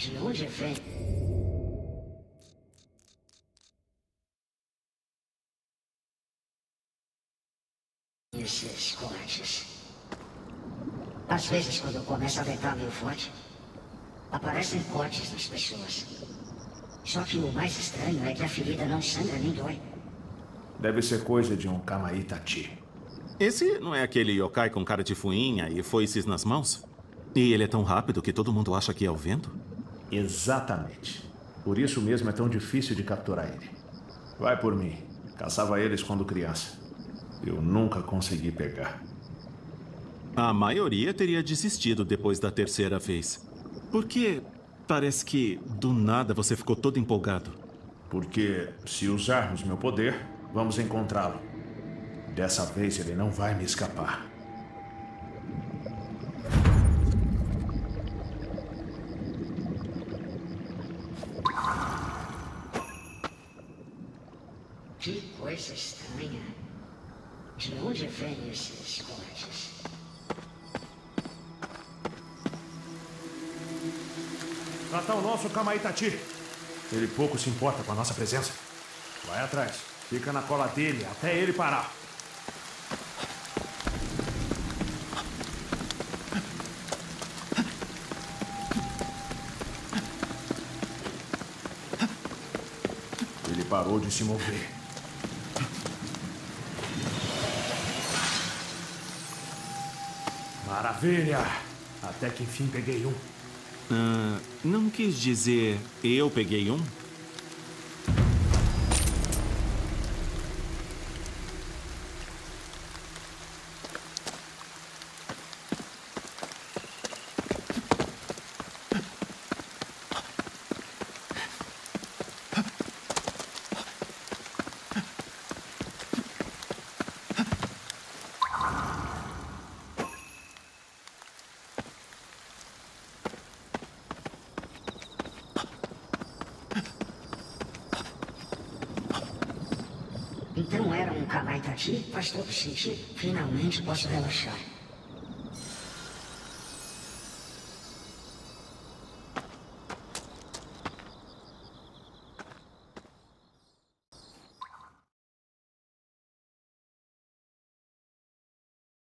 De onde vem? Esses cortes. Às vezes, quando eu começo a ventar meio forte, aparecem cortes nas pessoas. Só que o mais estranho é que a ferida não sangra nem dói. Deve ser coisa de um Kamaitachi. Esse não é aquele yokai com cara de fuinha e foices nas mãos? E ele é tão rápido que todo mundo acha que é o vento? Exatamente. Por isso mesmo é tão difícil de capturar ele. Vai por mim. Caçava eles quando criança. Eu nunca consegui pegar. A maioria teria desistido depois da terceira vez. Porque parece que, do nada, você ficou todo empolgado. Porque, se usarmos meu poder, vamos encontrá-lo. Dessa vez ele não vai me escapar. Que coisa estranha. De onde vêm esses cortes? Lá tá o nosso Kamaitachi. Ele pouco se importa com a nossa presença. Vai atrás. Fica na cola dele até ele parar. Ele parou de se mover. Maravilha! Até que enfim peguei um. Não quis dizer eu peguei um? Então era um Kamaitachi, faz todo sentido. Finalmente posso relaxar.